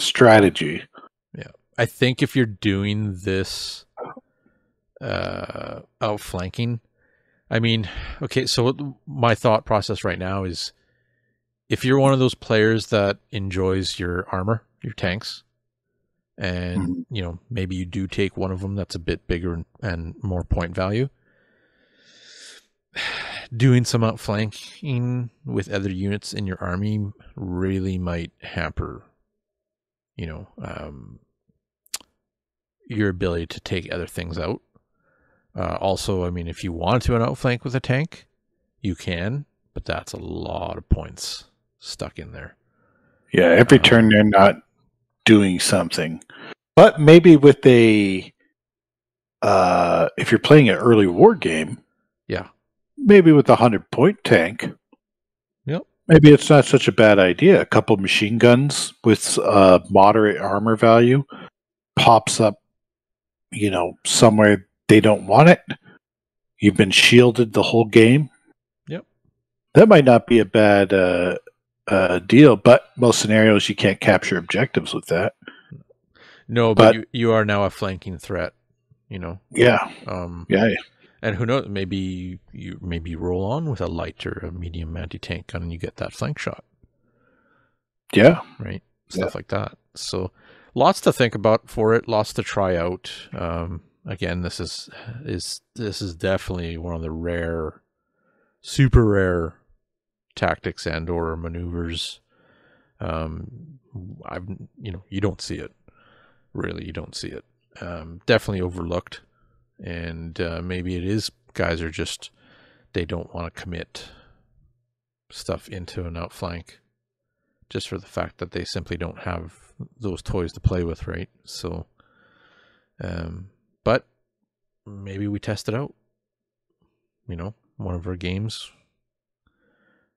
strategy. Yeah. I think if you're doing this uh, outflanking, I mean, okay, so my thought process right now is if you're one of those players that enjoys your armor, your tanks, and, mm-hmm. you know, maybe you do take one of them that's a bit bigger and, and more point value, doing some outflanking with other units in your army really might hamper, you know, um, your ability to take other things out. Uh, also, I mean, if you want to outflank with a tank, you can, but that's a lot of points stuck in there. Yeah, every um, turn they're not doing something. But maybe with a, uh, if you're playing an early war game, yeah, maybe with a hundred-point tank, yep. maybe it's not such a bad idea. A couple machine guns with uh, moderate armor value pops up, you know, somewhere they don't want it. You've been shielded the whole game. Yep. That might not be a bad uh, uh, deal, but most scenarios you can't capture objectives with that. No, but, but you, you are now a flanking threat, you know? Yeah. Um, yeah. And who knows, maybe you maybe roll on with a light or a medium anti-tank gun and you get that flank shot. Yeah. Right? Stuff yeah. like that. So lots to think about for it, lots to try out. Um Again, this is is this is definitely one of the rare, super rare tactics and or maneuvers. Um, I've you know you don't see it, really you don't see it. Um, definitely overlooked, and uh, maybe it is guys are just they don't want to commit stuff into an outflank, just for the fact that they simply don't have those toys to play with, right? So, um. But maybe we test it out, you know, one of our games.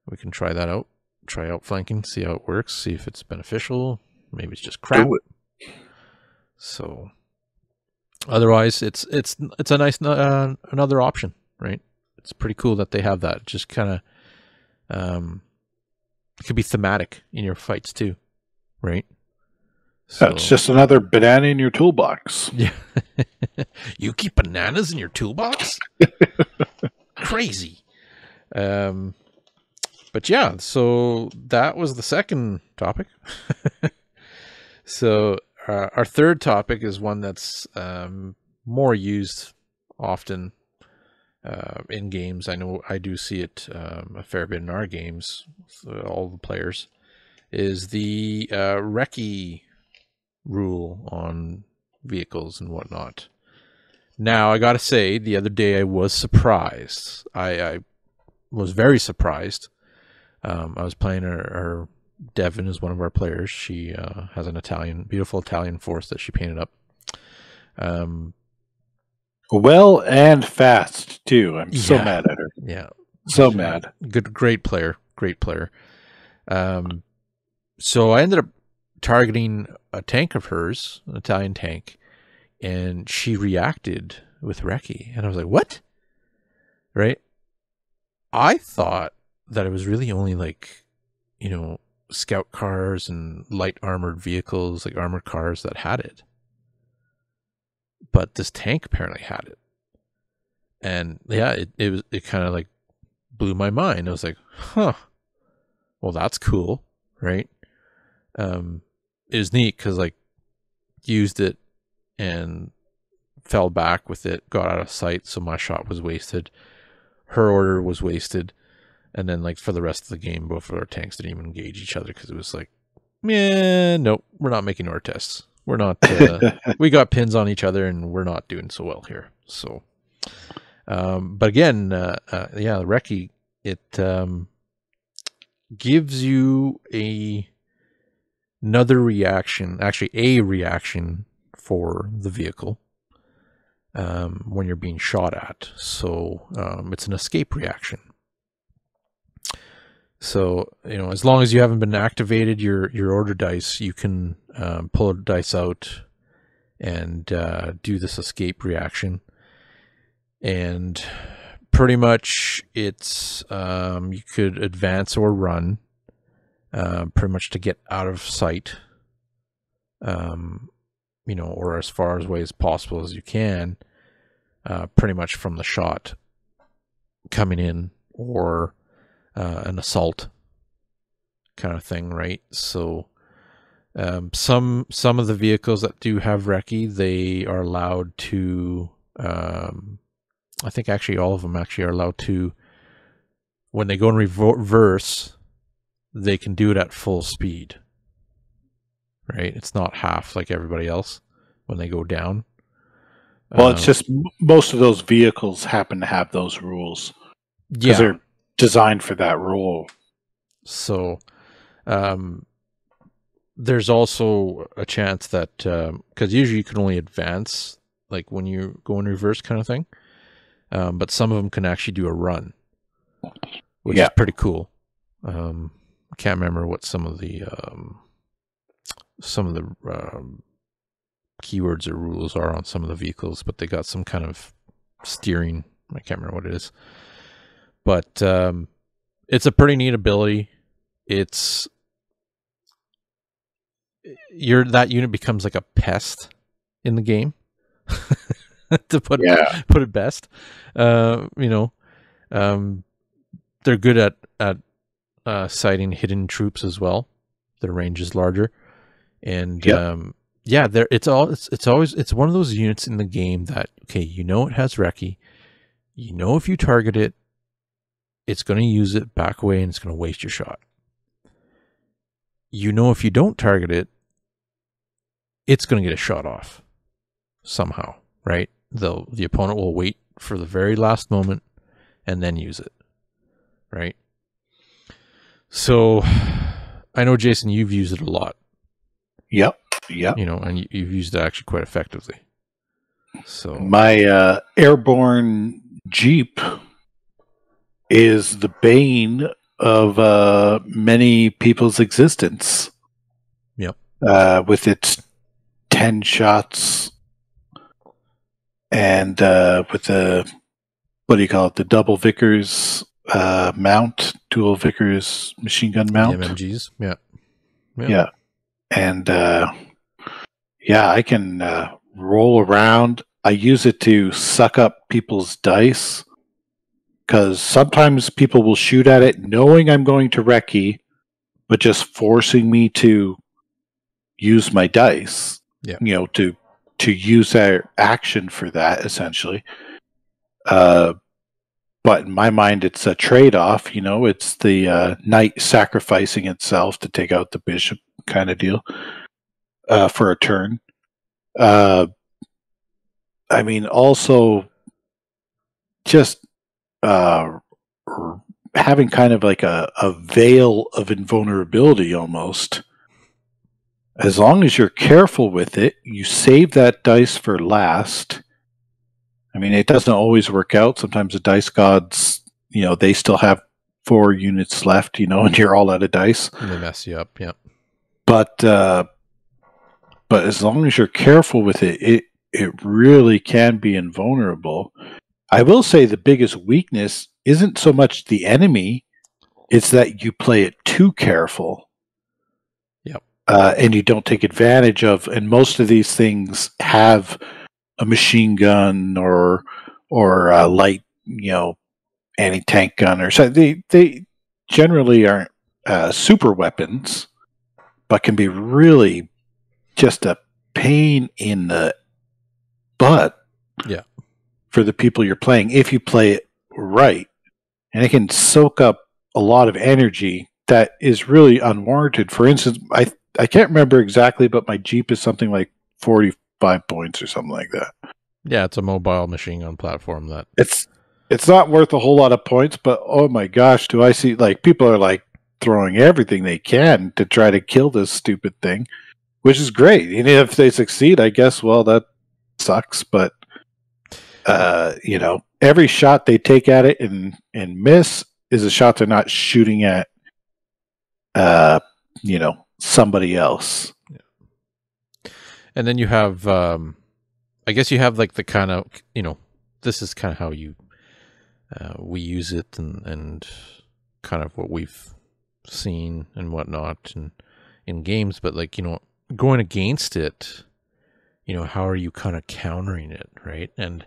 We can try that out, try out flanking, see how it works, see if it's beneficial. Maybe it's just crap. Do it. So otherwise it's, it's, it's a nice, uh, another option, right? It's pretty cool that they have that. Just kind of, um, it could be thematic in your fights too, right? So, that's just another banana in your toolbox. Yeah. You keep bananas in your toolbox? Crazy. Um, but yeah, so that was the second topic. So uh, our third topic is one that's um, more used often uh, in games. I know I do see it um, a fair bit in our games, so all the players, is the uh, Recce rule on vehicles and whatnot. Now, I gotta say, the other day I was surprised. I, I was very surprised. Um, I was playing our, our... Devin is one of our players. She uh, has an Italian, beautiful Italian force that she painted up. Um, well and fast, too. I'm yeah, so mad at her. Yeah. So mad. Good, great player. Great player. Um, so I ended up targeting a tank of hers, an Italian tank, and she reacted with Recce. And I was like, what? Right? I thought that it was really only like, you know, scout cars and light armored vehicles, like armored cars that had it. But this tank apparently had it. And yeah, it, it was, it kind of like blew my mind. I was like, huh, well, that's cool. Right? Um, It was neat because, like, used it and fell back with it, got out of sight, so my shot was wasted. Her order was wasted. And then, like, for the rest of the game, both of our tanks didn't even engage each other because it was like, yeah, nope, we're not making order tests. We're not, uh, we got pins on each other and we're not doing so well here. So, um, but again, uh, uh, yeah, the Recce, it um, gives you a... another reaction, actually a reaction for the vehicle um, when you're being shot at. So um, it's an escape reaction. So, you know, as long as you haven't been activated, your, your order dice, you can um, pull dice out and uh, do this escape reaction. And pretty much it's, um, you could advance or run, uh, pretty much to get out of sight, um, you know, or as far away as possible as you can, uh, pretty much from the shot coming in, or uh, an assault kind of thing, right? So um, some some of the vehicles that do have Recce, they are allowed to, um, I think actually all of them actually are allowed to, when they go in reverse, they can do it at full speed, right? It's not half like everybody else when they go down. Well, it's um, just most of those vehicles happen to have those rules. Yeah. 'Cause they're designed for that rule. So um, there's also a chance that, because um, usually you can only advance, like when you go in reverse kind of thing. Um, but some of them can actually do a run, which yeah. is pretty cool. Um, I can't remember what some of the um, some of the um, keywords or rules are on some of the vehicles, but they got some kind of steering. I can't remember what it is, but um, it's a pretty neat ability. It's your that unit becomes like a pest in the game. to put yeah. it, put it best, uh, you know, um, they're good at at uh, sighting hidden troops as well. Their range is larger, and yep. um, yeah, there it's all it's it's always it's one of those units in the game that, okay, you know it has Recce, you know if you target it, it's going to use it, back away, and it's going to waste your shot. You know if you don't target it, it's going to get a shot off somehow, right? The, the opponent will wait for the very last moment and then use it, right? So I know, Jason, you've used it a lot. Yep, yep. You know, and you've used it actually quite effectively. So my uh, airborne Jeep is the bane of uh, many people's existence. Yep. Uh, with its ten shots. And uh, with the, what do you call it, the double Vickers uh, mount, dual Vickers machine gun mount. M M Gs, yeah. Yeah. yeah. And, uh, yeah, I can uh, roll around. I use it to suck up people's dice, because sometimes people will shoot at it knowing I'm going to Recce, but just forcing me to use my dice, yeah. you know, to... to use their action for that, essentially. Uh, but in my mind, it's a trade-off, you know, it's the uh, knight sacrificing itself to take out the bishop kind of deal uh, for a turn. Uh, I mean, also, just uh, having kind of like a, a veil of invulnerability almost. As long as you're careful with it, you save that dice for last. I mean, it doesn't always work out. Sometimes the dice gods, you know, they still have four units left, you know, and you're all out of dice. And they mess you up, yeah. But uh, but as long as you're careful with it, it, it really can be invulnerable. I will say the biggest weakness isn't so much the enemy, it's that you play it too careful. Uh, and you don't take advantage of, and most of these things have a machine gun or or a light, you know, anti-tank gun or so. They they generally aren't uh, super weapons, but can be really just a pain in the butt. Yeah, for the people you're playing, if you play it right, and it can soak up a lot of energy that is really unwarranted. For instance, I. Th I can't remember exactly, but my Jeep is something like forty-five points or something like that. Yeah, it's a mobile machine gun platform that it's it's not worth a whole lot of points, but oh my gosh, do I see, like, people are like throwing everything they can to try to kill this stupid thing, which is great. And if they succeed, I guess, well, that sucks, but uh, you know, every shot they take at it and and miss is a shot they're not shooting at uh, you know, somebody else. Yeah. And then you have, um, I guess you have like the kind of, you know, this is kind of how you, uh, we use it and, and kind of what we've seen and whatnot and in games, but like, you know, going against it, you know, how are you kind of countering it, right? And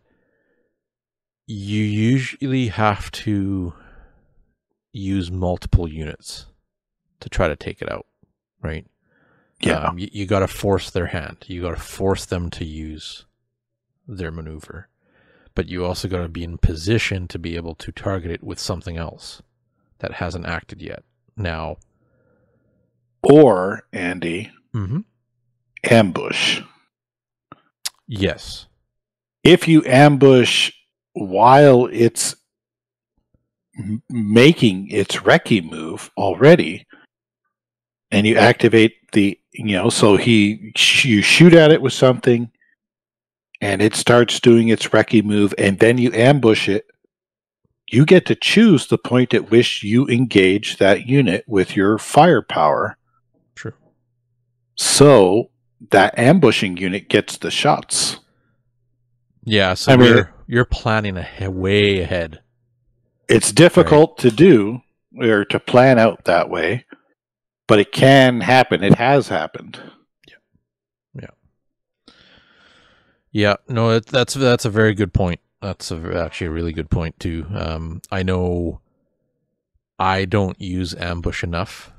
you usually have to use multiple units to try to take it out, right? Yeah. Um, you you got to force their hand. You got to force them to use their maneuver. But you also got to be in position to be able to target it with something else that hasn't acted yet. Now. Or, Andy, mm-hmm. ambush. Yes. If you ambush while it's making its recce move already, and you activate the, you know, so he you shoot at it with something, and it starts doing its recce move, and then you ambush it, you get to choose the point at which you engage that unit with your firepower. True. So that ambushing unit gets the shots. Yeah, so I mean, you're, you're planning ahead, way ahead. It's difficult right. to do or to plan out that way, but it can happen. It has happened. Yeah, yeah, yeah. No, it, that's that's a very good point. That's a, actually a really good point too. Um, I know I don't use ambush enough,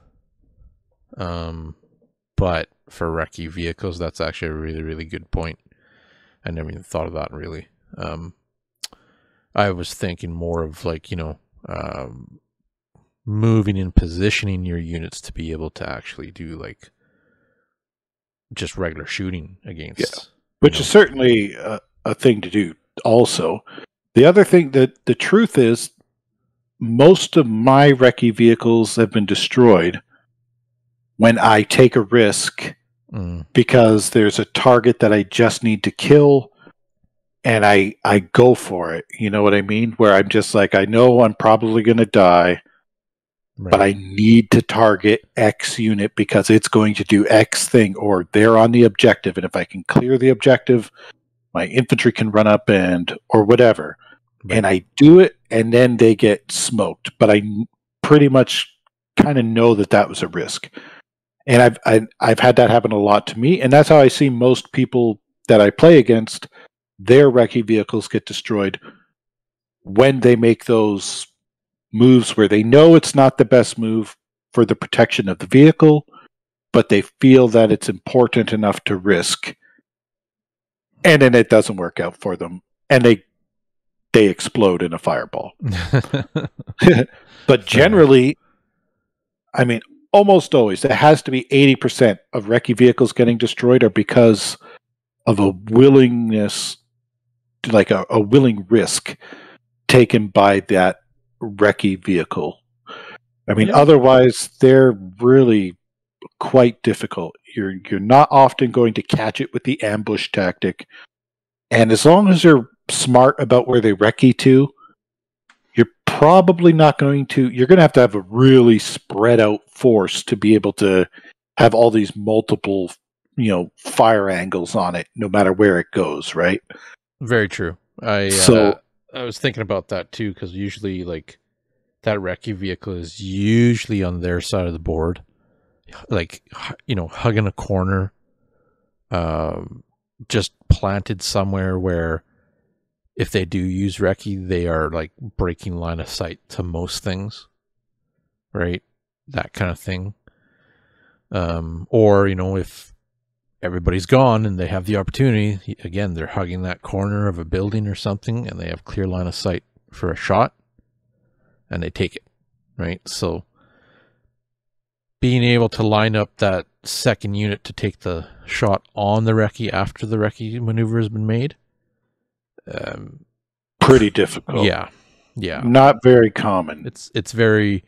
um, but for recce vehicles, that's actually a really really good point. I never even thought of that really. Um, I was thinking more of like, you know, um, moving and positioning your units to be able to actually do like just regular shooting against. Yeah. Which you know. is certainly a, a thing to do also. The other thing that the truth is, most of my recce vehicles have been destroyed when I take a risk mm. because there's a target that I just need to kill. And I, I go for it, you know what I mean? Where I'm just like, I know I'm probably going to die, right. but I need to target X unit because it's going to do X thing, or they're on the objective. And if I can clear the objective, my infantry can run up and, or whatever. Right. And I do it, and then they get smoked. But I pretty much kind of know that that was a risk. And I've, I, I've had that happen a lot to me. And that's how I see most people that I play against. Their recce vehicles get destroyed when they make those moves where they know it's not the best move for the protection of the vehicle, but they feel that it's important enough to risk. And then it doesn't work out for them. And they they explode in a fireball. But generally, I mean, almost always, it has to be eighty percent of recce vehicles getting destroyed are because of a willingness, like a, a willing risk taken by that recce vehicle. I mean, yeah. Otherwise they're really quite difficult. You're you're not often going to catch it with the ambush tactic. And as long as you're smart about where they recce to, you're probably not going to, you're going to have to have a really spread out force to be able to have all these multiple, you know, fire angles on it, no matter where it goes, right? Very true. I so uh, I was thinking about that too, because usually, like, that recce vehicle is usually on their side of the board, like, you know, hugging a corner, um, just planted somewhere where, if they do use recce, they are like breaking line of sight to most things, right? That kind of thing. Um, or you know, if everybody's gone and they have the opportunity. Again, they're hugging that corner of a building or something, and they have clear line of sight for a shot, and they take it, right? So being able to line up that second unit to take the shot on the recce after the recce maneuver has been made. Um, Pretty difficult. Yeah. Yeah. Not very common. It's, it's very,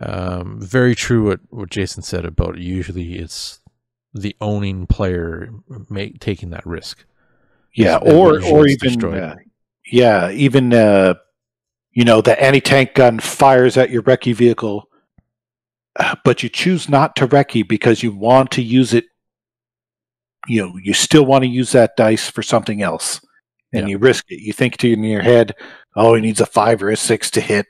um, very true what, what Jason said about it. Usually it's the owning player make, taking that risk. Yeah, or or even uh, yeah, even uh, you know, the anti-tank gun fires at your recce vehicle, but you choose not to recce because you want to use it you know, you still want to use that dice for something else, and yeah. you risk it. You think to in your head, oh, he needs a five or a six to hit.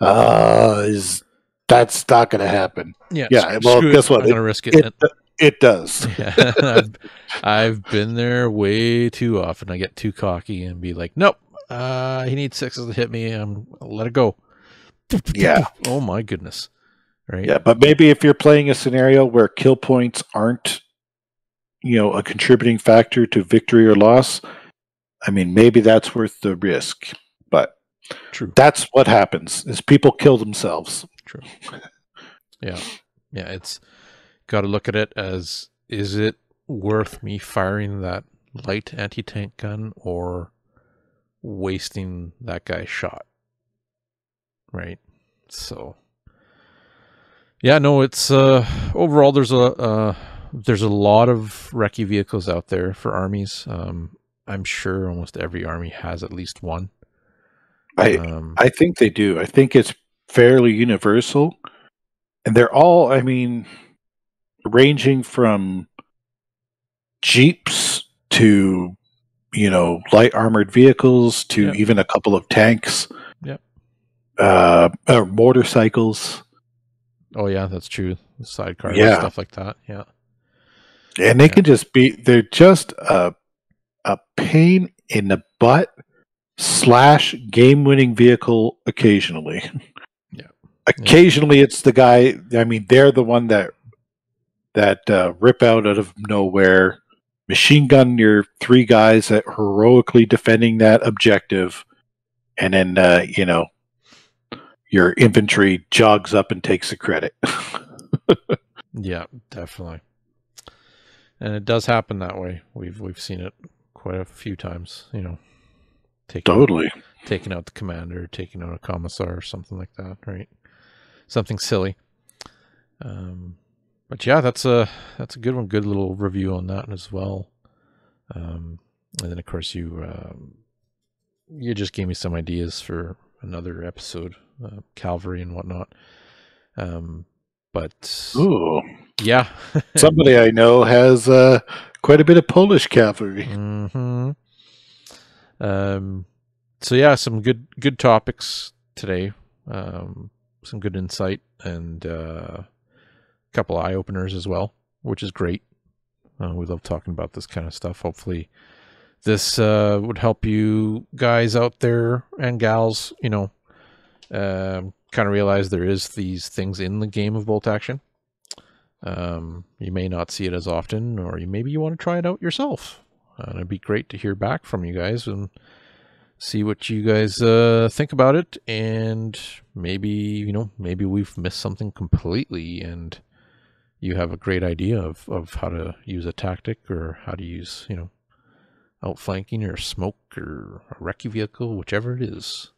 Uh, is that's not going to happen. Yeah, yeah. Well, guess it. what? I'm going to risk it. It, it, it does. Yeah. I've, I've been there way too often. I get too cocky and be like, nope, uh, he needs sixes to hit me. I'm I'll let it go. Yeah. Oh my goodness. Right. Yeah, but maybe if you're playing a scenario where kill points aren't, you know, a contributing factor to victory or loss, I mean, maybe that's worth the risk. But true, that's what happens is people kill themselves. True. Yeah, yeah. It's got to look at it as: is it worth me firing that light anti-tank gun or wasting that guy's shot? Right. So. Yeah, no, it's, uh, overall, there's a, uh, there's a lot of recce vehicles out there for armies. Um, I'm sure almost every army has at least one. I, um, I think they do. I think it's fairly universal, and they're all, I mean, ranging from Jeeps to, you know, light armored vehicles to yeah. even a couple of tanks, yeah. uh, or motorcycles. Oh yeah, that's true. Sidecars yeah. and stuff like that. Yeah. And they yeah. can just be they're just a a pain in the butt slash game winning vehicle occasionally. Yeah. Occasionally yeah. it's the guy I mean, they're the one that that uh, rip out out of nowhere, machine gun your three guys that heroically defending that objective, and then uh, you know, your infantry jogs up and takes the credit. Yeah, definitely. And it does happen that way. We've we've seen it quite a few times, you know. Taking, totally. Taking out the commander, taking out a commissar or something like that, right? Something silly. Um, but yeah, that's a that's a good one. Good little review on that as well. Um, and then of course you um, you just gave me some ideas for another episode. Uh, cavalry and whatnot, um, but ooh, yeah, somebody I know has uh, quite a bit of Polish cavalry. Mm-hmm. Um, so yeah, some good good topics today, um, some good insight, and uh, a couple eye openers as well, which is great. Uh, we love talking about this kind of stuff. Hopefully, this uh, would help you guys out there and gals. You know. Um, kind of realize there is these things in the game of bolt action. Um, you may not see it as often, or you, maybe you want to try it out yourself. Uh, and it'd be great to hear back from you guys and see what you guys uh, think about it. And maybe, you know, maybe we've missed something completely and you have a great idea of, of how to use a tactic or how to use, you know, outflanking or smoke or a recce vehicle, whichever it is.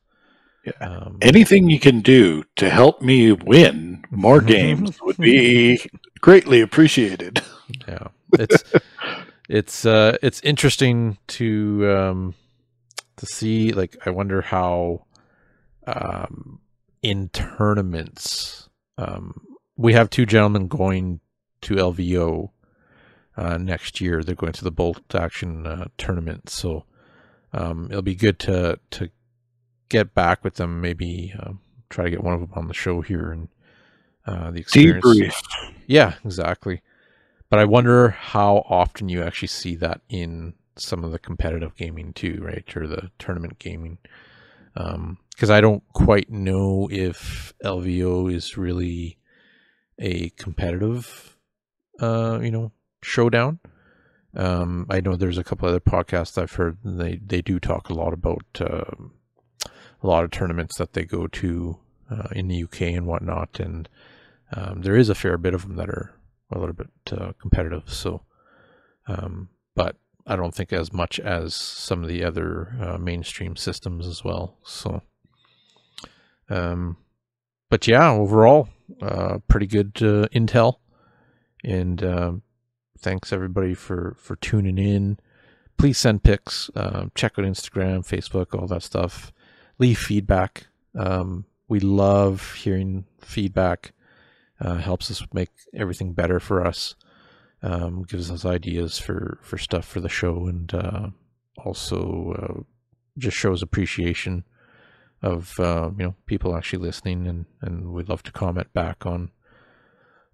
Yeah. Um, Anything you can do to help me win more games would be greatly appreciated. Yeah, it's it's uh, it's interesting to um, to see. Like, I wonder how um, in tournaments um, we have two gentlemen going to L V O uh, next year. They're going to the Bolt Action uh, tournament, so um, it'll be good to to. get back with them, maybe uh, try to get one of them on the show here and uh, the experience. Debrief. Yeah, exactly. But I wonder how often you actually see that in some of the competitive gaming too, right? Or the tournament gaming. Because um, I don't quite know if L V O is really a competitive, uh, you know, showdown. Um, I know there's a couple other podcasts I've heard, and they, they do talk a lot about... Uh, a lot of tournaments that they go to uh, in the U K and whatnot, and um, there is a fair bit of them that are a little bit uh, competitive. So, um, but I don't think as much as some of the other uh, mainstream systems as well. So, um, but yeah, overall, uh, pretty good uh, intel, and uh, thanks everybody for for tuning in. Please send pics. Uh, check out Instagram, Facebook, all that stuff. Leave feedback. Um, we love hearing feedback. Uh, helps us make everything better for us. um, gives us ideas for, for stuff for the show, and uh, also uh, just shows appreciation of uh, you know, people actually listening, and, and we'd love to comment back on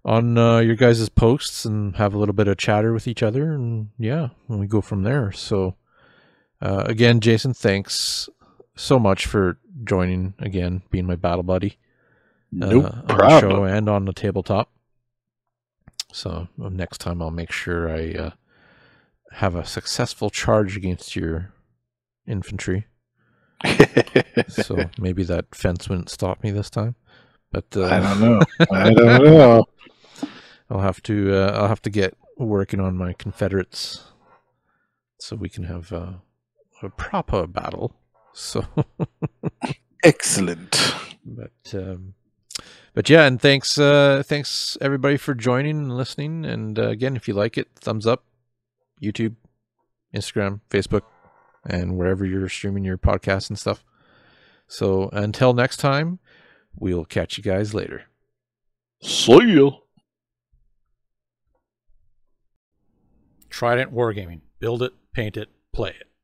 on uh, your guys' posts and have a little bit of chatter with each other, and yeah, and we go from there. So uh, again, Jason, thanks so much for joining again, being my battle buddy. No uh, problem. On the show and on the tabletop. So next time I'll make sure I uh, have a successful charge against your infantry. So maybe that fence wouldn't stop me this time. But uh, I don't know. I don't know. I'll have to. Uh, I'll have to get working on my Confederates, so we can have uh, a proper battle. So excellent. But um, but yeah, and thanks, uh, thanks everybody for joining and listening. And uh, again, if you like it, thumbs up. YouTube, Instagram, Facebook, and wherever you're streaming your podcasts and stuff. So until next time, we'll catch you guys later. See ya. Trident Wargaming. Build it, paint it, play it.